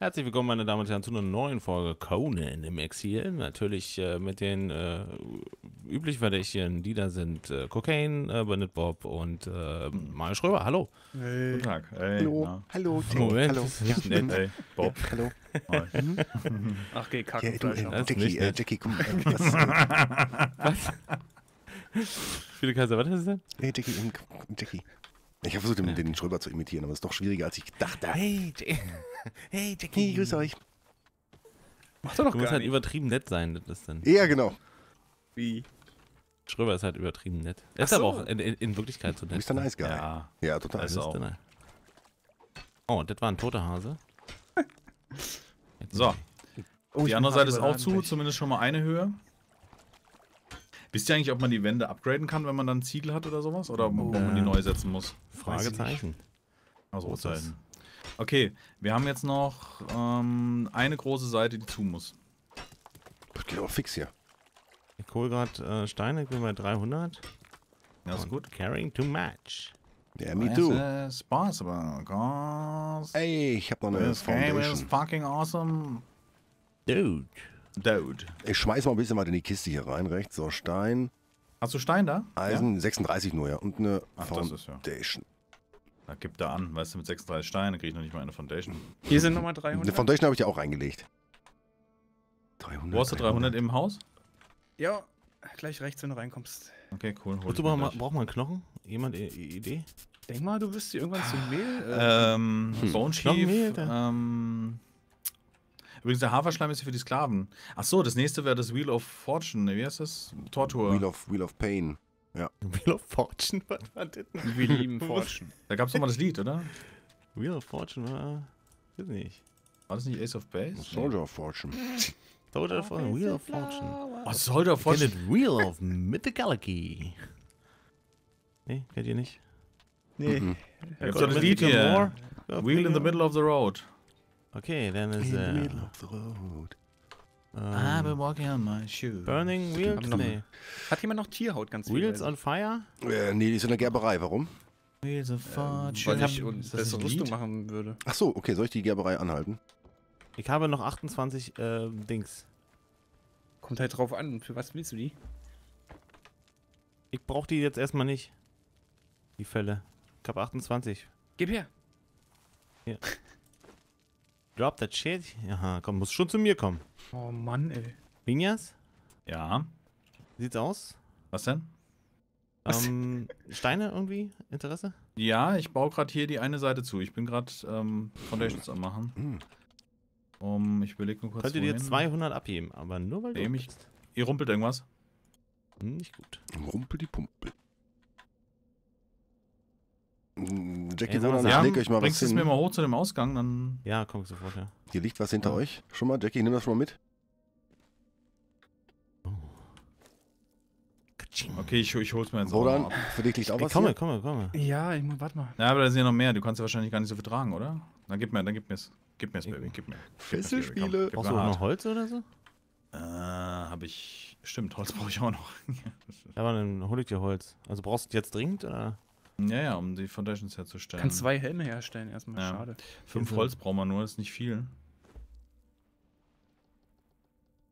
Herzlich willkommen, meine Damen und Herren, zu einer neuen Folge Conan im Exil. Natürlich mit den üblich Verdächtigen, die da sind. Cocaine, Bandit Bob und Mario Schröber. Hallo. Hey. Guten Tag. Hey. Hallo. Na. Hallo. Moment. Hallo. Moment. Hey, Bob. Ja, hallo. Ach, geh kacken. Ja, Jackie, komm. Was? Spielekaiser, was ist das denn? Hey, Jackie. Ich habe versucht, den Schröber zu imitieren, aber es ist doch schwieriger, als ich gedacht habe. Hey, Jackie, grüß euch. Macht doch noch gar nicht. Du musst halt übertrieben nett sein, das ist dann. Ja, genau. Wie? Schröber ist halt übertrieben nett. Er ist aber auch in Wirklichkeit so nett. Mr. Nice Guy. Ja, total. Das ist auch. Oh, das war ein toter Hase. So. Oh, die andere Seite ist auch zu, zumindest schon mal eine Höhe. Wisst ihr eigentlich, ob man die Wände upgraden kann, wenn man dann Ziegel hat oder sowas? Oder ob man die neu setzen muss? Fragezeichen. Also Zeichen. Okay, wir haben jetzt noch eine große Seite, die zu muss. Das geht auch fix hier. Ich hole gerade Steine, ich bin bei 300. Ja, ist gut. Carrying to match. Yeah, me too. This is possible, cause ey, ich hab noch eine Foundation. This game is fucking awesome. Dude. Dude. Ich schmeiß mal ein bisschen weiter in die Kiste hier rein, rechts. So, Stein. Hast du Stein da? Eisen, ja? 36 nur, ja. Und eine Foundation. Das ist, ja. Da gibt er an, weißt du, mit 36 Steinen kriege ich noch nicht mal eine Foundation. Hier sind nochmal 300. Eine Foundation habe ich ja auch reingelegt. 300. Wo hast du 300 im Haus? Ja, gleich rechts, wenn du reinkommst. Okay, cool. Hol braucht man einen Knochen? Jemand eine Idee? Denk mal, du wirst dir irgendwann zu Mehl. Bone Chief. Übrigens, der Haferschleim ist hier für die Sklaven. Achso, das nächste wäre das Wheel of Fortune. Wie heißt das? Tortur. Wheel of Pain. Ja. Wheel of Fortune? Was war das? Wir lieben Fortune. Da gab es doch mal das Lied, oder? Wheel of Fortune war. Ich weiß nicht. War das nicht Ace of Base? Soldier of Fortune. Soldier of Fortune. Wheel of Fortune. Oh, Soldier of Fortune. Wheel of Mythicality. Nee, kennt ihr nicht? Nee. Da gibt's doch das Lied hier. Wheel in the middle of the road. Okay, dann ist I've been walking on my shoes. Burning Wheels? Nee. Hat jemand noch Tierhaut ganz viel? Wheels on Fire? Nee, die ist in der Gerberei. Warum? Wheels of Fire. Weil ich bessere Rüstung machen würde. Ach so, okay, soll ich die Gerberei anhalten? Ich habe noch 28 Dings. Kommt halt drauf an. Für was willst du die? Ich brauche die jetzt erstmal nicht. Die Fälle. Ich habe 28. Gib her. Ja. Drop that shit. Aha, komm, muss schon zu mir kommen. Oh Mann, ey. Minyas? Ja. Sieht's aus? Was denn? Steine irgendwie? Interesse? Ja, ich baue gerade hier die eine Seite zu. Ich bin gerade Foundations am machen. Ich überlege nur kurz. Könnt ihr dir 200 abheben, aber nur weil du ihr rumpelt irgendwas? Nicht gut. Rumpel die Pumpe. Jackie, Wodan, leg euch mal was hin. Bringst du es mir mal hoch zu dem Ausgang, dann... Ja, komm sofort, ja. Hier liegt was hinter euch. Schon mal, Jackie, nimm das schon mal mit. Oh. Okay, ich hol's mir jetzt Wodan, auch mal ab. Für dich liegt auch was hier? Komm. Ja, ich muss, warte mal. Ja, aber da sind ja noch mehr. Du kannst ja wahrscheinlich gar nicht so viel tragen, oder? Dann gib mir's. Gib mir's, Baby, gib mir. Fesselspiele. Brauchst du auch noch Holz oder so? Hab ich... Stimmt, Holz brauche ich auch noch. Ja, aber dann hol ich dir Holz. Also brauchst du jetzt dringend, oder? Ja, um die Foundations herzustellen. Kann 2 Helme herstellen, erstmal, ja. Schade. 5 Holz braucht man nur, das ist nicht viel.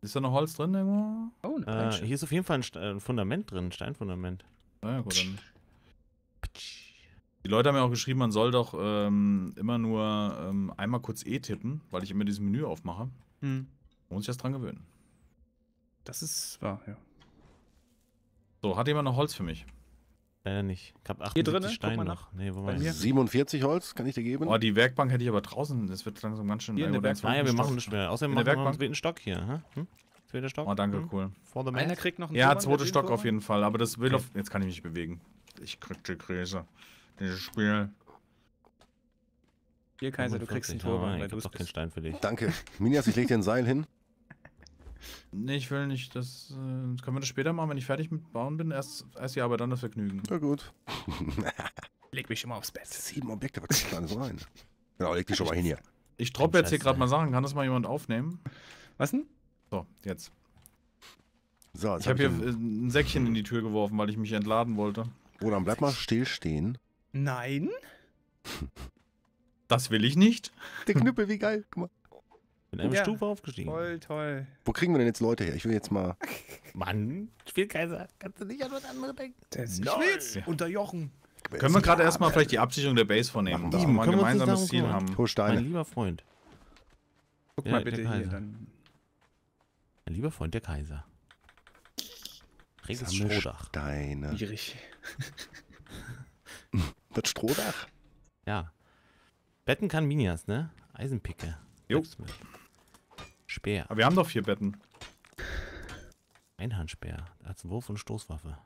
Ist da noch Holz drin irgendwo? Oh, hier ist auf jeden Fall ein Fundament drin, ein Steinfundament. Na ja, gut, dann. Die Leute haben ja auch geschrieben, man soll doch immer nur einmal kurz E tippen, weil ich immer dieses Menü aufmache. Hm. Muss ich das dran gewöhnen. Das ist wahr, ja. So, hat jemand noch Holz für mich? Leider nicht. Ich hab 48 Steine noch. Nee, wo war das? 47 Holz kann ich dir geben. Oh, die Werkbank hätte ich aber draußen. Das wird langsam ganz schön. Naja, wir machen nicht mehr. Außerdem machen wir den zweiten Stock hier. Zweiter Stock. Oh, danke, cool. Einer kriegt noch einen. Ja, zweiter Stock auf jeden Fall. Aber das will auf. Jetzt kann ich mich bewegen. Ich krieg die Krise. Dieses Spiel. Hier, Kaiser, du kriegst einen Turban. Ich hab doch keinen Stein für dich. Danke. Minyas, ich leg dir ein Seil hin. Nee, ich will nicht, das können wir das später machen, wenn ich fertig mit Bauen bin. Erst hier, aber dann das Vergnügen. Ja, gut. Leg mich schon mal aufs Bett. 7 Objekte, aber kein kleines rein. Genau, leg dich schon mal hin hier. Ich droppe jetzt hier gerade mal Sachen. Kann das mal jemand aufnehmen? Was denn? So, jetzt. So, jetzt ich habe hier ein Säckchen in die Tür geworfen, weil ich mich entladen wollte. Oh, dann bleib mal still stehen. Nein. Das will ich nicht. Der Knüppel, wie geil. Guck mal. Bin eine Stufe aufgestiegen. Voll toll. Wo kriegen wir denn jetzt Leute her? Ich will jetzt mal... Mann, Spielekaiser, kannst du nicht an was anderes denken? Das ist unterjochen. Können wir gerade erstmal vielleicht die Absicherung der Base vornehmen, dass wir mal ein gemeinsames Ziel haben. Mein lieber Freund. Guck mal bitte hier dann. Mein lieber Freund, der Kaiser. Reges Strohdach. Steine. Gierig. Das Strohdach? Ja. Betten kann Minyas, ne? Eisenpicke. Jo. Speer. Aber wir haben doch 4 Betten. Einhandspeer. Als Wurf- und Stoßwaffe.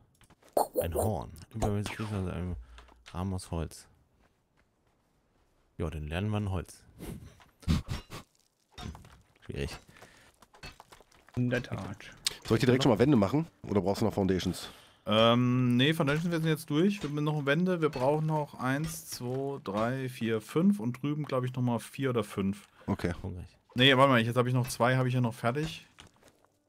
Ein Horn. Übermäßig aus einem Rahmen aus Holz. Ja, dann lernen wir ein Holz. Schwierig. In der Tat. Soll ich dir direkt schon mal Wände machen? Oder brauchst du noch Foundations? Nee, Foundations, wir sind jetzt durch. Wir haben noch eine Wände. Wir brauchen noch 1, 2, 3, 4, 5 und drüben, glaube ich, nochmal 4 oder 5. Okay. Nee, warte mal, jetzt habe ich noch 2, habe ich ja noch fertig.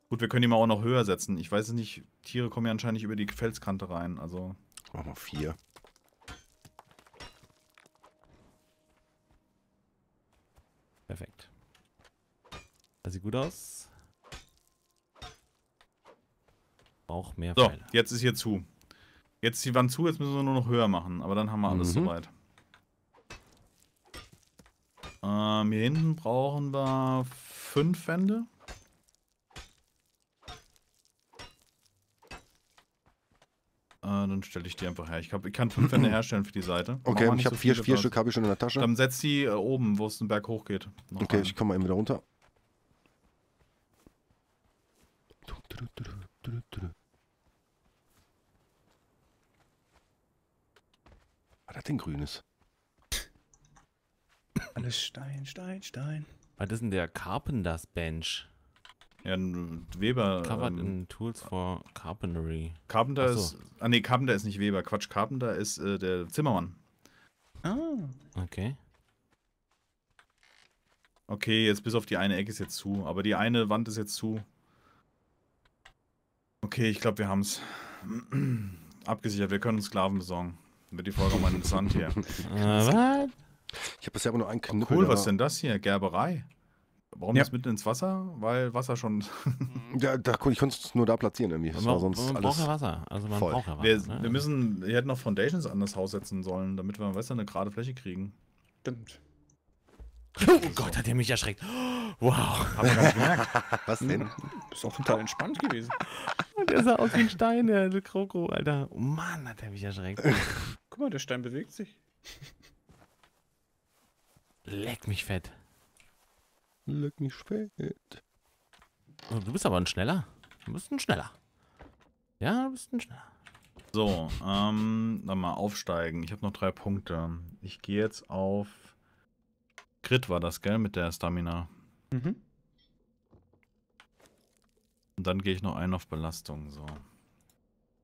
Gut, wir können die mal auch noch höher setzen. Ich weiß es nicht, Tiere kommen ja anscheinend nicht über die Felskante rein, also... Machen wir 4. Perfekt. Das sieht gut aus. Braucht mehr Pfeile. So, jetzt ist hier zu. Jetzt ist die Wand zu, jetzt müssen wir nur noch höher machen. Aber dann haben wir alles soweit. Hier hinten brauchen wir 5 Wände. Dann stelle ich die einfach her. Ich kann 5 Wände herstellen für die Seite. Okay, ich habe 4 Stück habe ich schon in der Tasche. Dann setz die oben, wo es den Berg hoch geht. Okay, ich komme mal eben wieder runter. Was hat denn Grünes? Alles Stein, Stein, Stein. Was ist denn der Carpenter's Bench? Ja, ein Weber. Covered in Tools for Carpentry. Carpenter ist. Ah, nee, Carpenter ist nicht Weber. Quatsch, Carpenter ist der Zimmermann. Ah. Okay. Okay, jetzt bis auf die eine Ecke ist jetzt zu. Aber die eine Wand ist jetzt zu. Okay, ich glaube, wir haben es abgesichert. Wir können uns Sklaven besorgen. Dann wird die Folge mal interessant hier. Was? Ich habe bisher aber nur einen Knüppel. Cool, was ist denn das hier? Gerberei. Warum das mitten ins Wasser? Weil Wasser schon... Ja, ich konnte es nur da platzieren irgendwie. Das war sonst man braucht ja Wasser. Also man braucht ja Wasser. Wir müssen... Wir hätten noch Foundations an das Haus setzen sollen, damit wir, weißt du, eine gerade Fläche kriegen. Stimmt. Oh Gott, hat der mich erschreckt. Wow. Hab ich gar nicht gemerkt. Was denn? Ist auch total entspannt gewesen. Der sah aus wie ein Stein, der Kroko, Alter. Oh Mann, hat der mich erschreckt. Guck mal, der Stein bewegt sich. Leck mich fett. Leck mich spät. Du bist aber ein Schneller. Du bist ein Schneller. Ja, du bist ein Schneller. So, dann mal aufsteigen. Ich habe noch 3 Punkte. Ich gehe jetzt auf... Crit war das, gell? Mit der Stamina. Mhm. Und dann gehe ich noch einen auf Belastung. So.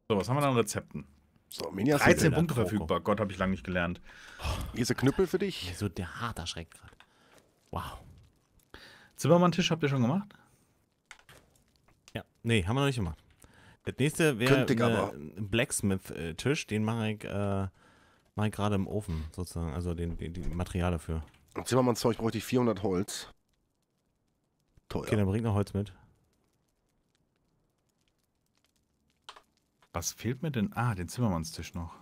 So, was haben wir da an Rezepten? So, Minyas 13 Punkte verfügbar. Gott, habe ich lange nicht gelernt. Hier ist der Knüppel für dich. So der hart erschreckt gerade. Wow. Zimmermann-Tisch habt ihr schon gemacht? Ja. Nee, haben wir noch nicht gemacht. Das nächste wäre ein Blacksmith-Tisch. Den mache ich gerade im Ofen sozusagen. Also den Material dafür. Zimmermannszeug bräuchte ich 400 Holz. Teuer. Okay, dann bringt noch Holz mit. Was fehlt mir denn? Ah, den Zimmermannstisch noch.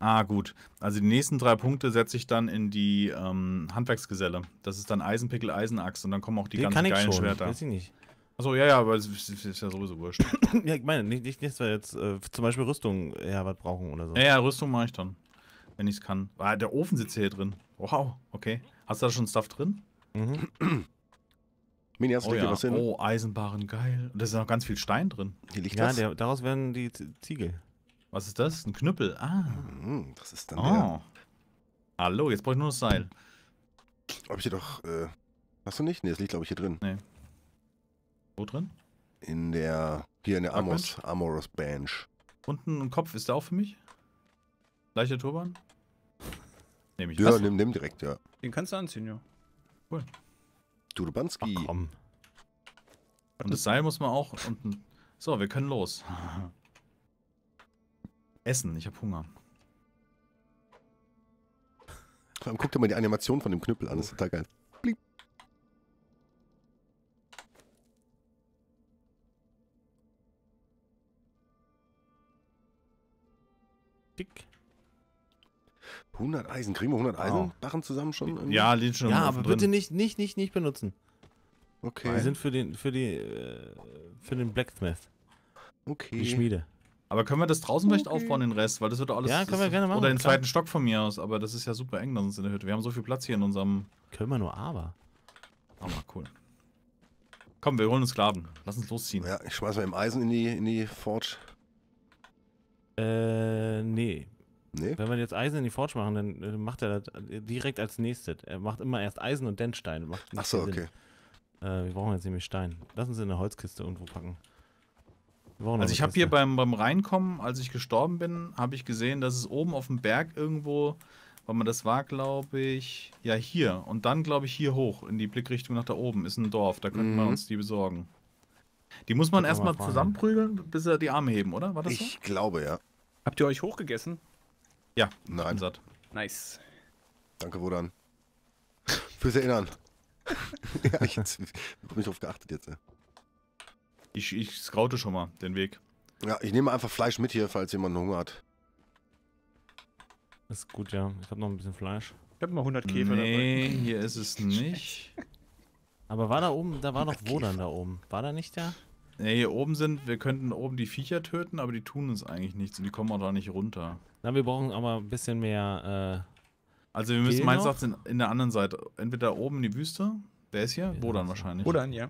Ah, gut. Also die nächsten 3 Punkte setze ich dann in die Handwerksgeselle. Das ist dann Eisenpickel, Eisenachs und dann kommen auch die ganzen geilen Schwerter. Weiß ich nicht. Achso, ja, aber es ist ja sowieso wurscht. Ja, ich meine, nicht dass wir jetzt zum Beispiel Rüstung was brauchen oder so. Ja, Rüstung mache ich dann. Wenn ich es kann. Ah, der Ofen sitzt hier drin. Wow, okay. Hast du da schon Stuff drin? Mhm. Minyas, liegt hier was hin? Oh, Eisenbarren, geil. Und da ist noch ganz viel Stein drin. Hier liegt das. Ja, daraus werden die Ziegel. Was ist das? Ein Knüppel. Ah. Das ist dann der. Hallo, jetzt brauche ich nur das Seil. Hab ich hier doch... Hast du nicht? Nee, das liegt, glaube ich, hier drin. Nee. Wo drin? In der... Hier in der Amorous Bench. Unten ein Kopf. Ist der auch für mich? Leichter Turban? Nehme ich. Ja, nimm direkt, ja. Den kannst du anziehen, ja. Cool. Turbanski. Ach, komm. Und das Seil muss man auch unten... So, wir können los. Essen, ich habe Hunger. Guck dir mal die Animation von dem Knüppel an, das ist total geil. Blieb. dick. 100 Eisen. Kriegen wir 100 Eisenbarren zusammen schon? Ja, liegen schon. Ja, aber bitte nicht benutzen. Okay. Die sind für den Blacksmith. Okay. Die Schmiede. Aber können wir das draußen vielleicht aufbauen, den Rest? Weil das wird alles... Ja, können wir gerne machen. Oder den zweiten Stock von mir aus. Aber das ist ja super eng, sonst in der Hütte. Wir haben so viel Platz hier in unserem... Können wir nur aber. Aber cool. Komm, wir holen uns Sklaven. Lass uns losziehen. Ja, ich schmeiß mal im Eisen in die Forge. Nee. Wenn wir jetzt Eisen in die Forge machen, dann macht er das direkt als nächstes. Er macht immer erst Eisen und dann Stein. Achso, okay. Wir brauchen jetzt nämlich Stein. Lass uns in eine Holzkiste irgendwo packen. Also ich habe hier beim Reinkommen, als ich gestorben bin, habe ich gesehen, dass es oben auf dem Berg irgendwo, weil man das war, glaube ich, ja hier. Und dann, glaube ich, hier hoch, in die Blickrichtung nach da oben, ist ein Dorf. Da könnten wir uns die besorgen. Die muss man erstmal zusammenprügeln, bis er die Arme heben, oder? War das so? Ich glaube, ja. Habt ihr euch hochgegessen? Ja. Nein. Ich bin satt. Nice. Danke, Wodan. Fürs Erinnern. Ja, ich hab mich drauf geachtet jetzt. Ich scoute schon mal den Weg. Ja, ich nehme einfach Fleisch mit hier, falls jemand Hunger hat. Das ist gut, ja. Ich habe noch ein bisschen Fleisch. Ich habe mal 100 Käfer dabei. Nee, hier ist es nicht. Aber war da oben, da war noch Wodan da oben. War da nicht der? Ne, hier oben wir könnten oben die Viecher töten, aber die tun uns eigentlich nichts und die kommen auch da nicht runter. Na, wir brauchen aber ein bisschen mehr, Also wir müssen meines Erachtens in der anderen Seite, entweder oben in die Wüste, der ist hier, Wodan wahrscheinlich. Wodan, ja.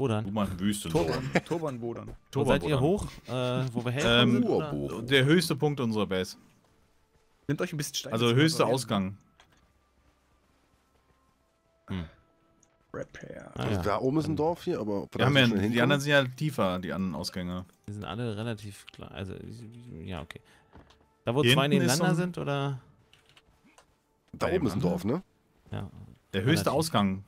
Wodan. Wüste. Turban Wodan. Seid ihr hoch, wo wir helfen? Der höchste Punkt unserer Base. Nehmt euch ein bisschen Stein. Also höchster Ausgang. Repair. Ah, ja. Da oben ist ein Dorf hier, aber... Ja, die anderen sind ja tiefer, die anderen Ausgänge. Die sind alle relativ klar, also... Ja, okay. Da wo hier zwei nebeneinander sind, oder? Da oben ist ein Dorf, ne? Ja. Der höchste Ausgang.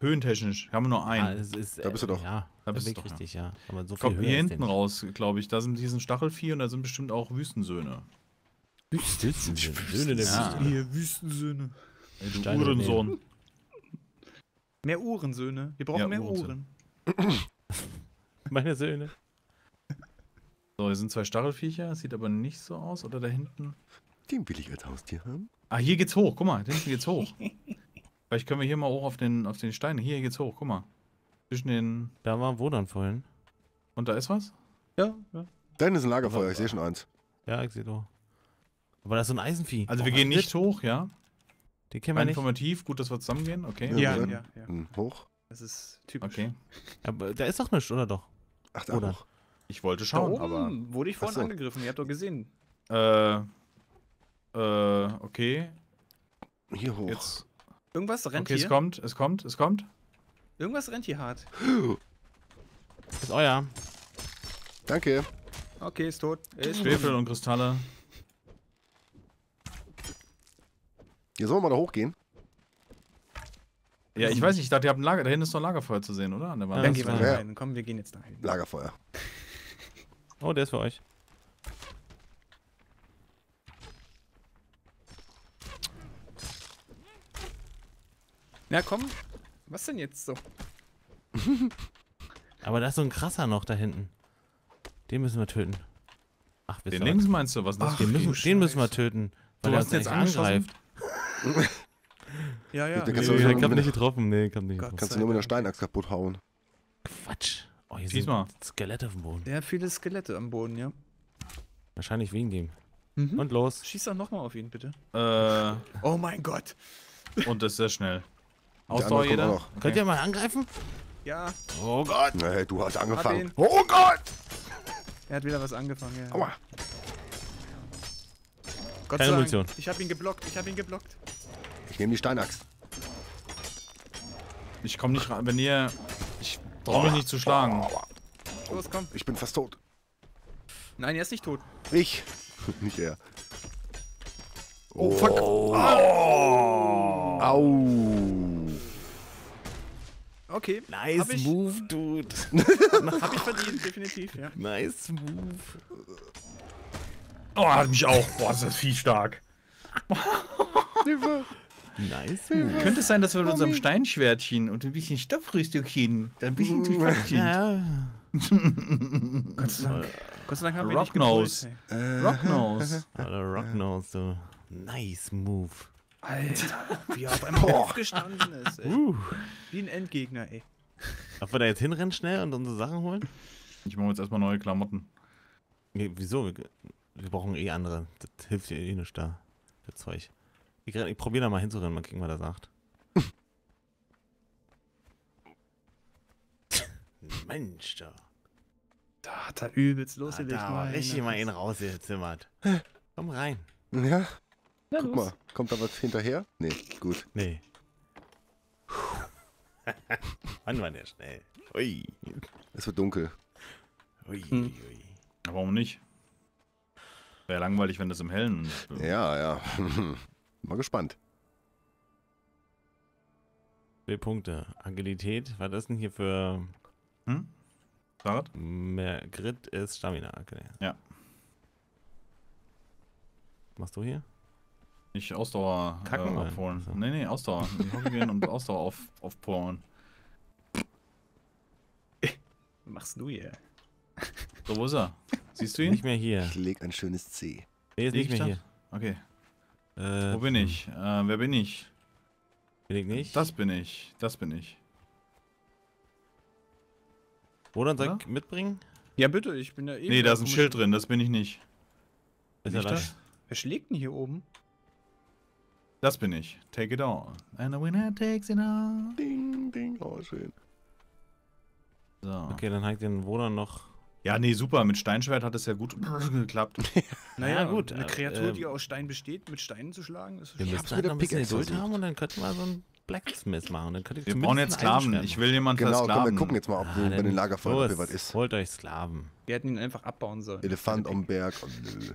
Höhentechnisch haben wir nur einen. Ah, da bist du doch. Ja, da bist du doch, richtig, ja. Aber so viel Höhe hier hinten raus, glaube ich. Da sind diese Stachelvieh und da sind bestimmt auch Wüstensöhne. Wüstensöhne, der Wüstensöhne. Ey, Uhrensohn. Mehr Uhrensöhne. Wir brauchen mehr Uhren. Meine Söhne. So, hier sind zwei Stachelviecher. Sieht aber nicht so aus. Oder da hinten? Den will ich als Haustier haben. Ah, hier geht's hoch. Guck mal, da hinten geht's hoch. Vielleicht können wir hier mal hoch auf den Stein. Hier geht's hoch, guck mal. Zwischen den... Da war Wodan vorhin. Und da ist was? Ja, ja. Da hinten ist ein Lagerfeuer, ich sehe schon eins. Ja, ich sehe doch. Aber da ist so ein Eisenvieh. Also wir gehen nicht hoch, ja? Den kennen wir nicht. Informativ, gut, dass wir zusammengehen, okay. Ja. Hoch. Das ist typisch. Okay. Aber da ist doch nichts, oder doch? Ach, da hoch. Ich wollte schauen, da oben wurde ich vorhin angegriffen, ihr habt doch gesehen. Okay. Hier hoch. Jetzt. Irgendwas rennt hier. Okay, es kommt. Irgendwas rennt hier hart. Ist euer. Danke. Okay, ist tot. Schwefel und Kristalle. Hier sollen wir mal da hochgehen. Ja, ich weiß nicht. Ich dachte, ihr habt ein Lager. Da hinten ist noch ein Lagerfeuer zu sehen, oder? An der Wand. Dann gehen wir da rein. Komm, wir gehen jetzt da hin. Lagerfeuer. Oh, der ist für euch. Na komm, was denn jetzt so? Aber da ist so ein krasser noch da hinten. Den müssen wir töten. Ach, den links meinst du? Was ist das? Den müssen wir töten, weil er uns jetzt angreift. Ja. Ich hab nicht getroffen. Nee, ich hab nicht getroffen. Kannst du nur mit der Steinachs kaputt hauen. Quatsch. Oh, hier sind Skelette auf dem Boden. Ja, viele Skelette am Boden, ja. Wahrscheinlich wegen dem. Und los. Schieß doch nochmal auf ihn, bitte. Oh mein Gott. Und das ist sehr schnell. Ausdauer jeder. Okay. Könnt ihr mal angreifen? Ja. Oh Gott. Nee, du hast angefangen. Oh Gott! Er hat wieder was angefangen, ja. Aua. Gott sei Dank. Ich hab ihn geblockt, Ich nehme die Steinaxt. Ich komm nicht rein, wenn ihr... Ich trau mich nicht zu schlagen. Los, komm. Ich bin fast tot. Nein, er ist nicht tot. Ich. Nicht er. Oh, fuck. Au. Okay. Nice Move, Dude. Hab ich verdient, definitiv, ja. Nice Move. Oh, hat mich auch. Boah, ist das viel stark. Nice. Könnte es sein, dass wir mit unserem Steinschwertchen und ein bisschen Stoffrüstückchen ein bisschen zu stark sind? Ja. Gott sei Dank haben wir nicht Rocknose. Rocknose. Alter, Rocknose, so. Nice Move. Alter, wie er auf einmal aufgestanden ist, ey. Wie ein Endgegner, ey. Ob wir da jetzt hinrennen schnell und unsere Sachen holen? Ich mache jetzt erstmal neue Klamotten. Nee, wieso? Wir brauchen eh andere. Das hilft ja eh nicht da. Das Zeug. Ich probiere da mal hinzurennen, mal gucken, was er sagt. Mensch, da. Da hat er übelst losgelegt. Da war richtig mal einen rausgezimmert. Komm rein. Ja. Na, guck mal, kommt da was hinterher? Nee, gut. Nee. Wann war der schnell? Ui. Es wird dunkel. Ui, ui. Warum nicht? Wäre langweilig, wenn das im Hellen. Ja, ja. Mal gespannt. 2 Punkte. Agilität. Was ist denn hier für. Hm? Fahrrad? Mehr Grit ist Stamina. Okay. Ja. Machst du hier? Nicht Ausdauer aufholen. So. Nee, nee, Ausdauer. Hockey gehen und Ausdauer aufbauen. Machst du hier? So, wo ist er? Siehst du ihn? Nicht mehr hier. Ich leg ein schönes C. Nee, ist nicht mehr hier. Okay. Wo bin ich? Wer bin ich? Bin ich nicht? Das bin ich. Das bin ich. Wodan, soll ich mitbringen? Ja, bitte, ich bin da eben. Nee, da ist ein Schild drin, das bin ich nicht. Ist er das? Wer schlägt denn hier oben? Das bin ich. Take it all. And the winner takes it all. Ding, ding. Oh, schön. So. Okay, dann hakt den Wodan noch. Ja, nee, super. Mit Steinschwert hat es ja gut geklappt. Naja, gut. Eine Kreatur, die aus Stein besteht, mit Steinen zu schlagen, ist schon. Wir müssen halt noch ein bisschen Geduld haben und dann könnten wir so einen Blacksmith machen. Dann wir brauchen jetzt Sklaven. Ich will jemanden versklaven. Genau, komm, wir gucken jetzt mal, ob bei den Lagerfeuer was ist. Holt euch Sklaven. Wir hätten ihn einfach abbauen sollen. Elefant am Berg. Oh, nö.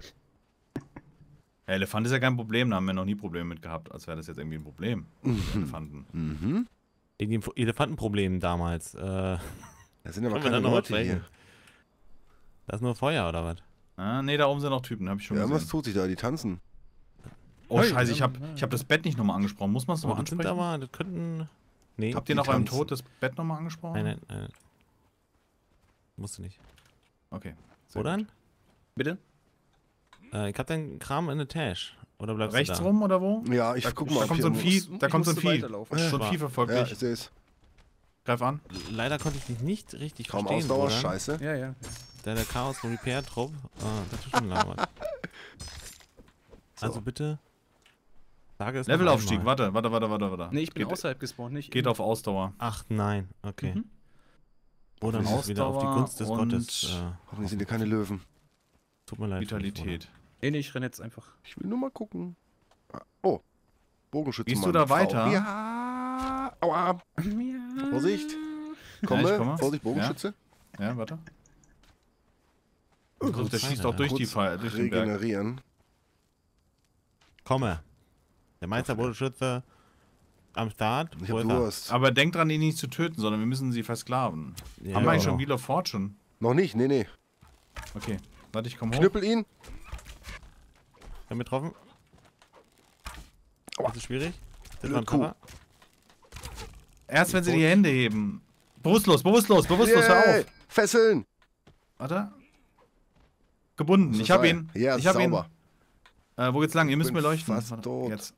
Der Elefant ist ja kein Problem. Da haben wir noch nie Probleme mit gehabt, als wäre das jetzt irgendwie ein Problem. Elefanten. Mhm. Elefantenproblem damals. Da sind aber keine Leute hier. Da ist nur Feuer, oder was? Ah, nee, da oben sind noch Typen, hab ich schon gesehen. Irgendwas tut sich da, die tanzen. Oh, scheiße, ich hab das Bett nicht nochmal angesprochen. Muss man es nochmal ansprechen? Aber, das könnten... Nee, habt ihr nach eurem Tod das Bett nochmal angesprochen? Nein, nein, nein. Musst du nicht. Okay. Wodan? Bitte? Ich hab deinen Kram in der Tasche. Oder bleibst du da? Rechts rum, oder wo? Ja, ich guck mal. Da kommt so ein Vieh. Da kommt so ein Vieh. So ein Vieh verfolgt dich. Ja, ich seh's. Greif an. Leider konnte ich dich nicht richtig verstehen. Kaum Ausdauer, scheiße. Ja, ja. Der Chaos Repair Trupp. Das ist schon langweilig. So. Also bitte. Levelaufstieg, warte. Nee, ich bin außerhalb gespawnt, nicht? Geht auf Ausdauer. Ach nein, okay. Oder Ausdauer wieder auf die Gunst des Gottes. Hoffentlich sind hier keine Löwen. Tut mir leid. Vitalität. Nee, ich renn jetzt einfach. Ich will nur mal gucken. Oh. Bogenschützenmann. Gehst du da weiter? Ja. Aua. Vorsicht. Komme. Vorsicht, Bogenschütze. Ja, warte. Der schießt auch durch die Pfeile. Regenerieren. Komme. Der Meisterbodenschütze am Start. Ich hab Durst. Aber denkt dran, ihn nicht zu töten, sondern wir müssen sie versklaven. Ja, haben wir eigentlich schon Wheel of Fortune? Noch nicht, nee, nee. Okay, warte, ich komm hoch. Knüppel ihn. Haben wir getroffen? Das ist schwierig. Das war ein Cover. Erst wenn sie die Hände heben. Bewusstlos, hör auf. Fesseln. Warte. Gebunden. Ich hab ihn. Ja, ich hab ihn. Wo geht's lang? Ihr müsst mir leuchten. Jetzt.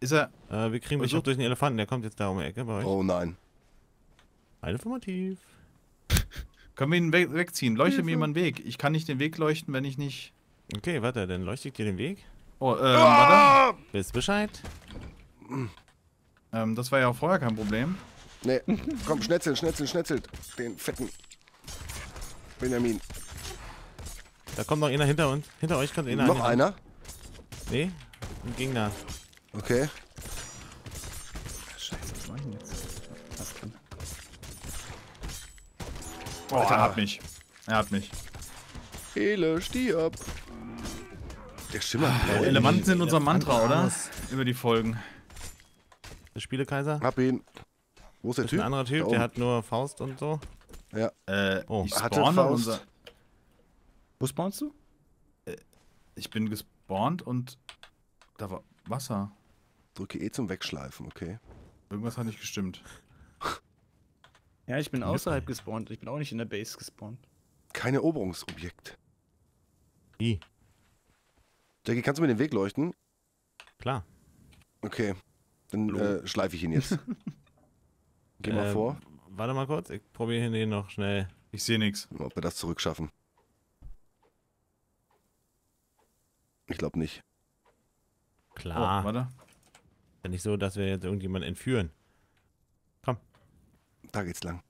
Ist er. Wir kriegen Besuch durch den Elefanten. Der kommt jetzt da um die Ecke bei euch. Oh nein. Informativ. Können wir ihn wegziehen? Leuchte mir jemand den Weg. Ich kann nicht den Weg leuchten, wenn ich nicht. Okay, warte, dann leuchtet dir den Weg. Oh, warte. Wisst Bescheid? Das war ja auch vorher kein Problem. Nee. Komm, schnetzelt. Den fetten Benjamin. Da kommt noch einer hinter uns. Hinter euch kommt einer. Noch einer? Nee, ein Gegner. Okay. Scheiße, was mach ich denn jetzt? Was kann? Oh, Alter, er hat mich. Ele, stirb. Der schimmert. Elefanten sind unser Mantra, oder? Über die Folgen. Der Spielekaiser? Hab ihn. Wo ist der Typ? Ein anderer Typ, der hat nur Faust und so. Ja. Ich spawne unser... Wo spawnst du? Ich bin gespawnt und da war Wasser. Drücke E zum Wegschleifen, okay. Irgendwas hat nicht gestimmt. Ja, ich bin außerhalb gespawnt. Ich bin auch nicht in der Base gespawnt. Kein Eroberungsobjekt. Nie. Jackie, kannst du mir den Weg leuchten? Klar. Okay, dann schleife ich ihn jetzt. Geh mal vor. Warte mal kurz, ich probiere ihn noch schnell. Ich sehe nichts. Ob wir das zurückschaffen. Ich glaube nicht. Klar. Oh, warte. Ist ja nicht so, dass wir jetzt irgendjemanden entführen. Komm. Da geht's lang.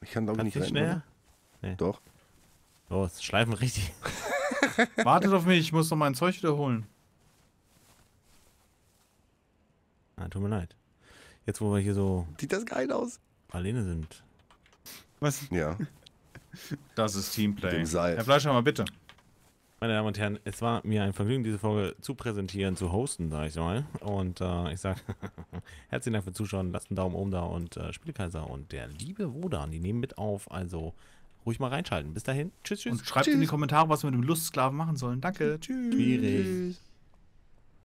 Ich kann glaube ich nicht rein. Nee. Doch. Oh, es schleifen richtig. Wartet auf mich, ich muss noch mein Zeug wiederholen. Ah, tut mir leid. Jetzt, wo wir hier so... Sieht das geil aus? Alleine sind. Was? Ja. Das ist Teamplay. Dem Seil. Herr Fleischhammer, bitte. Meine Damen und Herren, es war mir ein Vergnügen, diese Folge zu präsentieren, zu hosten, sag ich mal. Und ich sage herzlichen Dank fürs Zuschauen. Lasst einen Daumen oben da und Spielekaiser und der liebe Wodan, die nehmen mit auf. Also ruhig mal reinschalten. Bis dahin. Tschüss, tschüss. Und schreibt in die Kommentare, was wir mit dem Lustsklaven machen sollen. Danke. Tschüss. Schwierig.